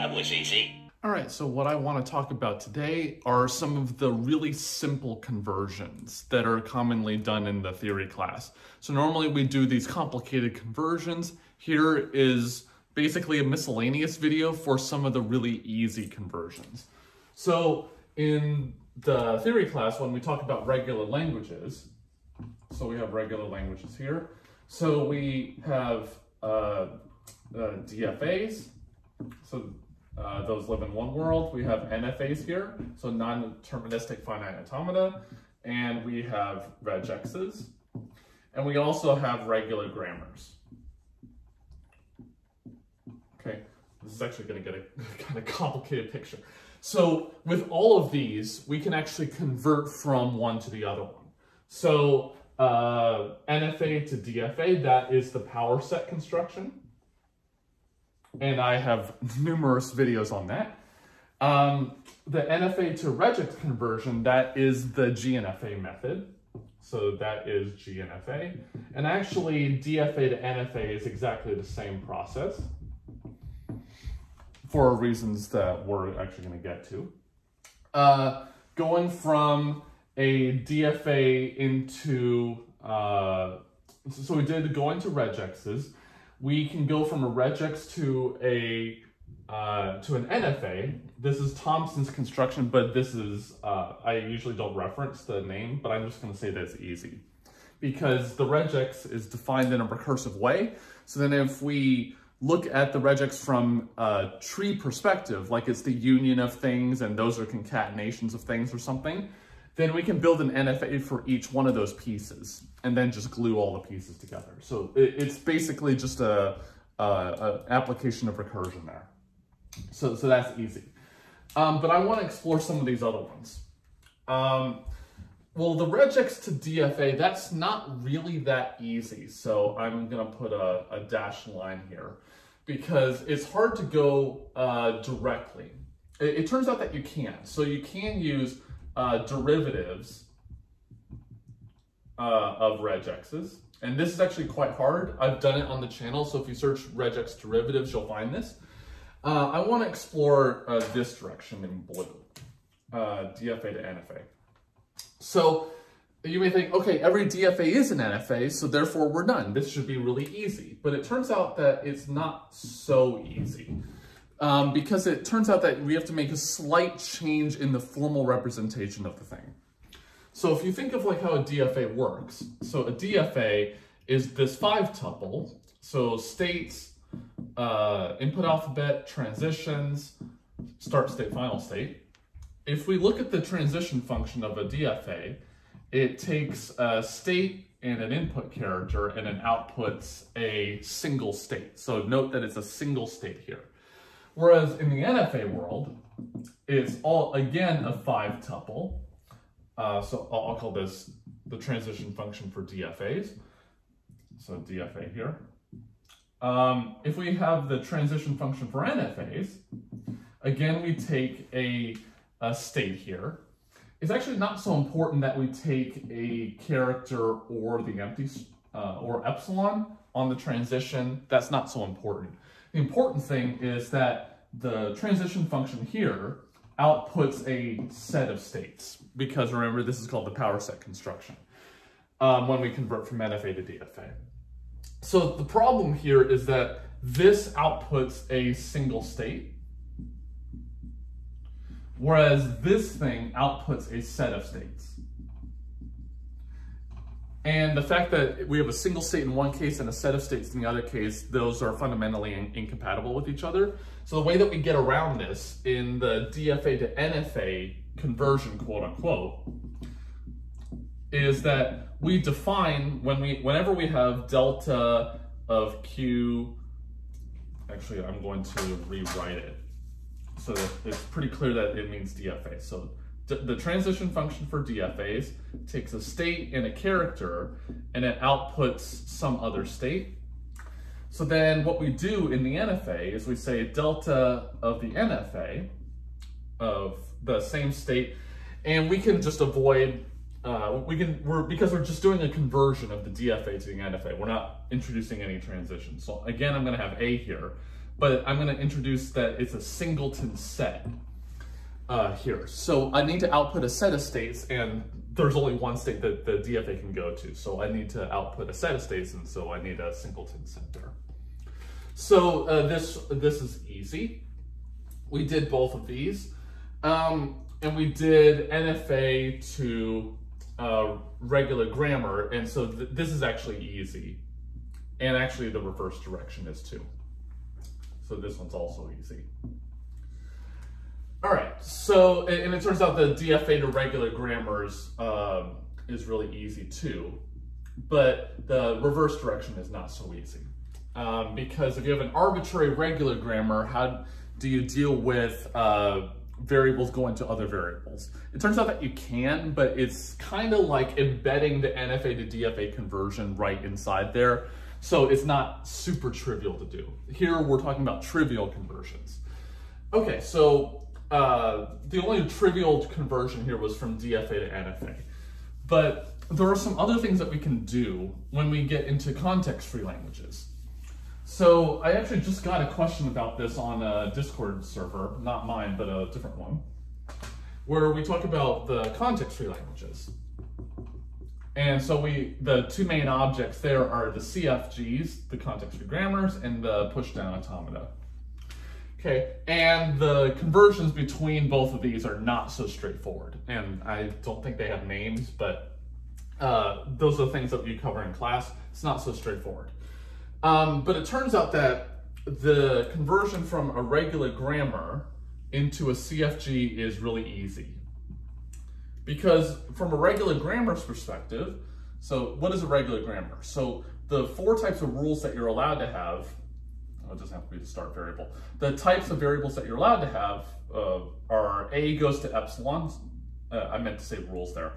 That was easy. All right, so what I want to talk about today are some of the really simple conversions that are commonly done in the theory class. So normally we do these complicated conversions. Here is basically a miscellaneous video for some of the really easy conversions. So in the theory class, when we talk about regular languages, so we have regular languages here. So we have DFAs. So those live in one world. We have NFAs here, so non-deterministic finite automata, and we have regexes, and we also have regular grammars. Okay, this is actually going to get a kind of complicated picture. So with all of these, we can actually convert from one to the other one. So NFA to DFA, that is the power set construction. And I have numerous videos on that. The NFA to regex conversion, that is the GNFA method. So that is GNFA. And actually, DFA to NFA is exactly the same process for reasons that we're actually going to get to. Going from a DFA into, so we did go into regexes. We can go from a regex to an NFA. This is Thompson's construction, but this is, I usually don't reference the name, but I'm just going to say that's easy. Because the regex is defined in a recursive way. So then if we look at the regex from a tree perspective, like it's the union of things and those are concatenations of things or something, then we can build an NFA for each one of those pieces and then just glue all the pieces together. So it's basically just a application of recursion there. So that's easy. But I want to explore some of these other ones. Well, the regex to DFA, that's not really that easy. So I'm going to put a dashed line here because it's hard to go directly. It turns out that you can. So you can use derivatives of regexes. And this is actually quite hard. I've done it on the channel, so if you search regex derivatives, you'll find this. I want to explore this direction in blue, DFA to NFA. So you may think, okay, every DFA is an NFA, so therefore we're done. This should be really easy. But it turns out that it's not so easy. Because it turns out that we have to make a slight change in the formal representation of the thing. So if you think of like how a DFA works, so a DFA is this 5-tuple, so states, input alphabet, transitions, start state, final state. If we look at the transition function of a DFA, it takes a state and an input character and it outputs a single state. So note that it's a single state here. Whereas in the NFA world, it's all, again, a 5-tuple. So I'll call this the transition function for DFAs. So DFA here. If we have the transition function for NFAs, again, we take a state here. It's actually not so important that we take a character or the empty or epsilon on the transition. That's not so important. The important thing is that the transition function here outputs a set of states, because remember, this is called the power set construction when we convert from NFA to DFA. So the problem here is that this outputs a single state, whereas this thing outputs a set of states. And the fact that we have a single state in one case and a set of states in the other case, those are fundamentally incompatible with each other. So the way that we get around this in the DFA to NFA conversion, quote unquote, is that we define whenever we have delta of Q, actually I'm going to rewrite it so that it's pretty clear that it means DFA. So the transition function for DFAs takes a state and a character, and it outputs some other state. So then what we do in the NFA is we say delta of the NFA of the same state, and we can just avoid, because we're just doing a conversion of the DFA to the NFA. We're not introducing any transition. So again, I'm going to have A here. but I'm going to introduce that it's a singleton set here. So I need to output a set of states, and there's only one state that the DFA can go to. So I need to output a set of states, and so I need a singleton set there. So this is easy. We did both of these, and we did NFA to regular grammar, and so this is actually easy. And actually the reverse direction is too. So this one's also easy. All right, so, and it turns out the DFA to regular grammars is really easy too, but the reverse direction is not so easy. Because if you have an arbitrary regular grammar, how do you deal with variables going to other variables? It turns out that you can, but it's kind of like embedding the NFA to DFA conversion right inside there. So it's not super trivial to do. Here we're talking about trivial conversions. Okay, so the only trivial conversion here was from DFA to NFA. But there are some other things that we can do when we get into context-free languages. So I actually just got a question about this on a Discord server, not mine, but a different one, where we talk about the context-free languages. And so the two main objects there are the CFGs, the context-free grammars, and the pushdown automata. Okay, and the conversions between both of these are not so straightforward. And I don't think they have names, but those are the things that you cover in class. It's not so straightforward. But it turns out that the conversion from a regular grammar into a CFG is really easy. Because from a regular grammar's perspective, so what is a regular grammar? So the four types of rules that you're allowed to have, oh, it doesn't have to be the start variable. The types of variables that you're allowed to have are A goes to epsilon. I meant to say rules there.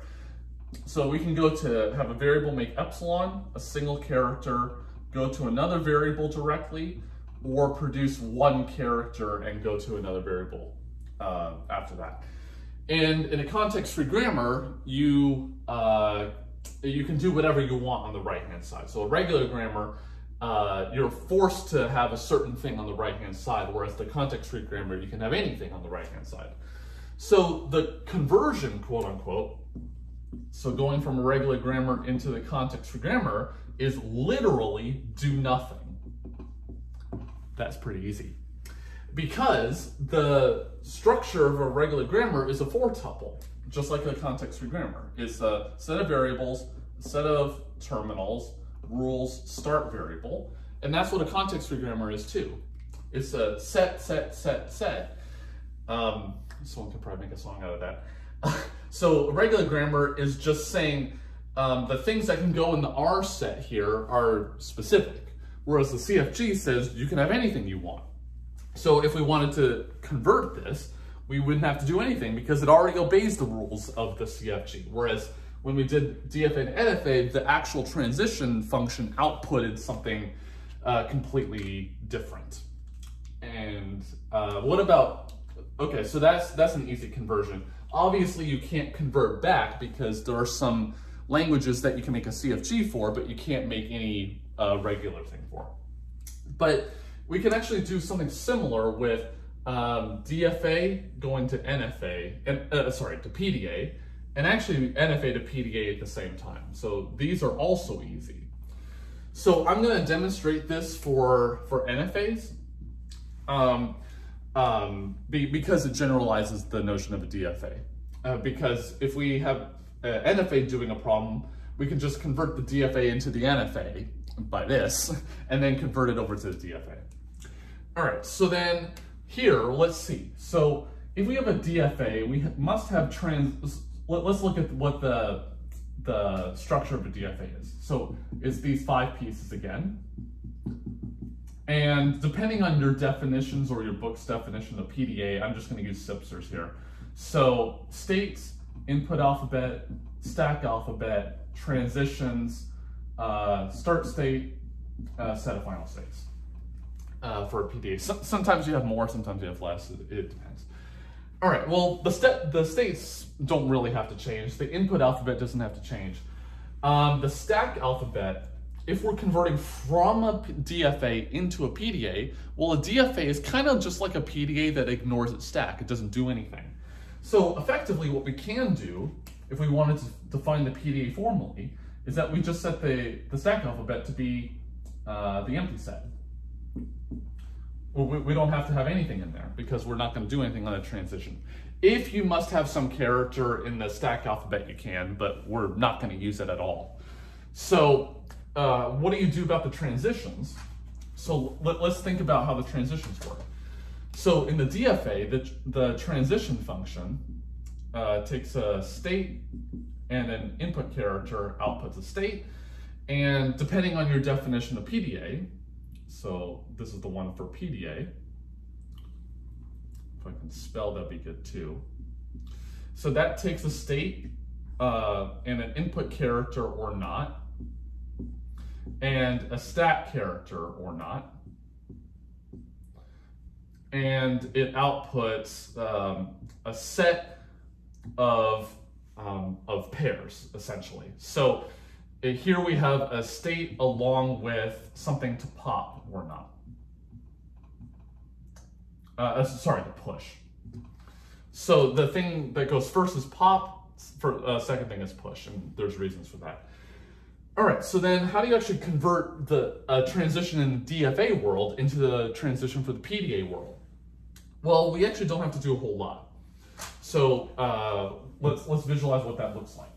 So we can go to have a variable make epsilon, a single character, go to another variable directly, or produce one character and go to another variable after that. And in a context-free grammar, you can do whatever you want on the right-hand side. So a regular grammar, you're forced to have a certain thing on the right-hand side, whereas the context-free grammar, you can have anything on the right-hand side. So the conversion, quote-unquote, so going from a regular grammar into the context-free grammar is literally do nothing. That's pretty easy. Because the structure of a regular grammar is a four-tuple, just like a context-free grammar. It's a set of variables, a set of terminals, rules, start variable, and that's what a context-free grammar is too. It's a set, set, set, set. Someone could probably make a song out of that. So a regular grammar is just saying the things that can go in the R set here are specific, whereas the CFG says you can have anything you want. So if we wanted to convert this, we wouldn't have to do anything because it already obeys the rules of the CFG. Whereas when we did DFA and NFA, the actual transition function outputted something completely different. And what about, okay, so that's an easy conversion. Obviously you can't convert back because there are some languages that you can make a CFG for, but you can't make any regular thing for. But we can actually do something similar with DFA going to NFA, and, sorry, to PDA, and actually NFA to PDA at the same time. So these are also easy. So I'm going to demonstrate this for NFAs because it generalizes the notion of a DFA. Because if we have NFA doing a problem, we can just convert the DFA into the NFA by this, and then convert it over to the DFA. All right, so then here, let's see. So if we have a DFA, we must have let's look at what the structure of a DFA is. So it's these five pieces again. And depending on your definitions or your book's definition of PDA, I'm just gonna use Sipser's here. So states, input alphabet, stack alphabet, transitions, start state, set of final states. For a PDA. Sometimes you have more, sometimes you have less, it depends. All right, well, the states don't really have to change. The input alphabet doesn't have to change. The stack alphabet if we're converting from a DFA into a PDA, well, a DFA is kind of just like a PDA that ignores its stack. It doesn't do anything. So effectively what we can do, if we wanted to define the PDA formally, is that we just set the stack alphabet to be the empty set. We don't have to have anything in there because we're not going to do anything on a transition. If you must have some character in the stack alphabet, you can, but we're not going to use it at all. So what do you do about the transitions? So let's think about how the transitions work. So in the DFA, the transition function takes a state and an input character outputs a state. And depending on your definition of PDA, so this is the one for PDA. If I can spell, that'd be good too. So that takes a state and an input character or not, and a stack character or not. And it outputs a set of pairs, essentially. So here we have a state along with something to pop or not. Sorry, to push. So the thing that goes first is pop, second thing is push, and there's reasons for that. All right, so then how do you actually convert the transition in the DFA world into the transition for the PDA world? Well, we actually don't have to do a whole lot. So let's visualize what that looks like.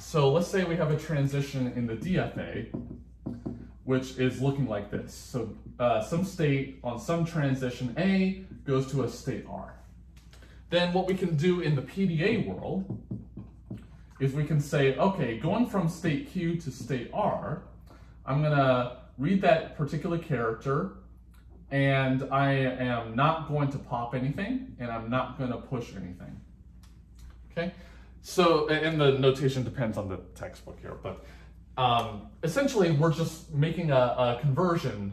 So let's say we have a transition in the DFA, which is looking like this. So some state on some transition A goes to a state R. Then what we can do in the PDA world is we can say, okay, going from state Q to state R, I'm gonna read that particular character, and I am not going to pop anything, and I'm not gonna push anything, okay? So, and the notation depends on the textbook here, but essentially we're just making a conversion,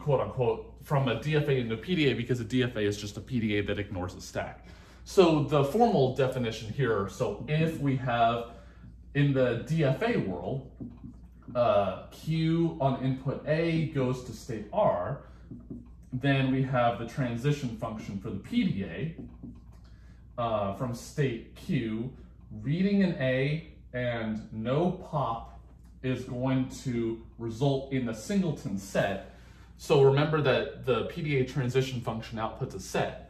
quote unquote, from a DFA into a PDA because a DFA is just a PDA that ignores the stack. So the formal definition here, so if we have in the DFA world, Q on input A goes to state R, then we have the transition function for the PDA from state Q reading an A and no pop is going to result in a singleton set. So remember that the PDA transition function outputs a set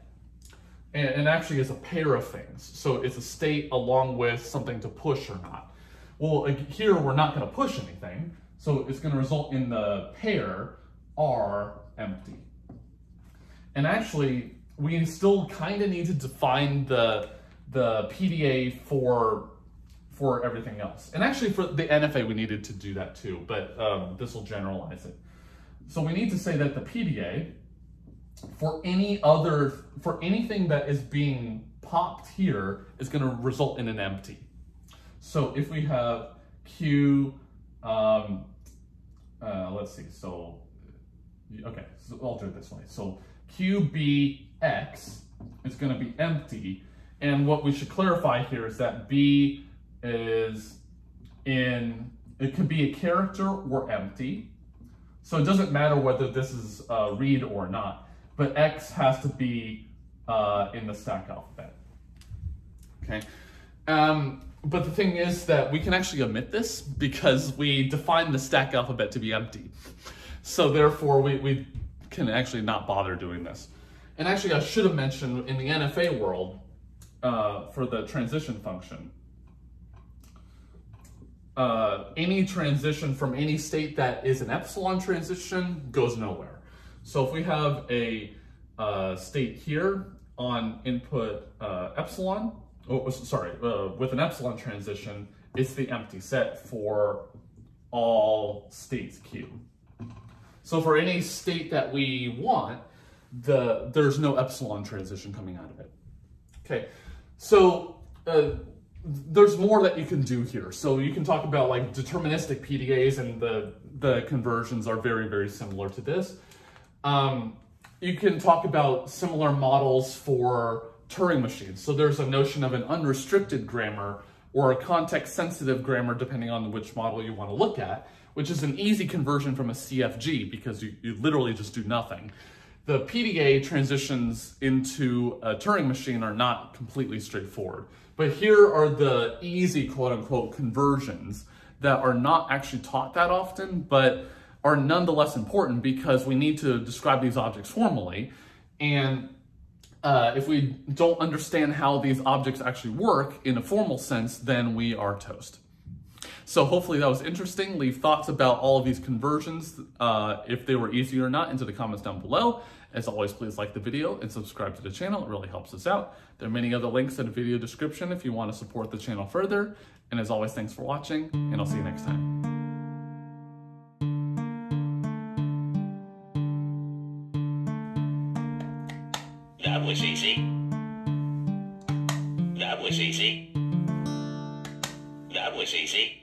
and actually is a pair of things. So it's a state along with something to push or not. Well, here we're not going to push anything. So it's going to result in the pair R empty. And actually, we still kind of need to define the PDA for everything else. And actually for the NFA, we needed to do that too, but this will generalize it. So we need to say that the PDA for anything that is being popped here is going to result in an empty. So if we have Q, let's see. So, okay, so I'll do it this way. So QBX is going to be empty. And what we should clarify here is that B is in, it could be a character or empty. So it doesn't matter whether this is read or not, but X has to be in the stack alphabet. Okay. But the thing is that we can actually omit this because we define the stack alphabet to be empty. So therefore we can actually not bother doing this. And actually I should have mentioned in the NFA world for the transition function, any transition from any state that is an epsilon transition goes nowhere. So if we have a state here on input epsilon, oh, sorry, with an epsilon transition, it's the empty set for all states Q. So for any state that we want, there's no epsilon transition coming out of it. Okay, so there's more that you can do here. So you can talk about like deterministic PDAs, and the conversions are very, very similar to this. You can talk about similar models for Turing machines. So there's a notion of an unrestricted grammar or a context-sensitive grammar, depending on which model you want to look at, which is an easy conversion from a CFG because you literally just do nothing. The PDA transitions into a Turing machine are not completely straightforward, but here are the easy quote-unquote conversions that are not actually taught that often, but are nonetheless important because we need to describe these objects formally. And if we don't understand how these objects actually work in a formal sense, then we are toast. So hopefully that was interesting. Leave thoughts about all of these conversions, if they were easy or not, into the comments down below. As always, please like the video and subscribe to the channel. It really helps us out. There are many other links in the video description if you want to support the channel further. And as always, thanks for watching, and I'll see you next time. That was easy. That was easy. That was easy.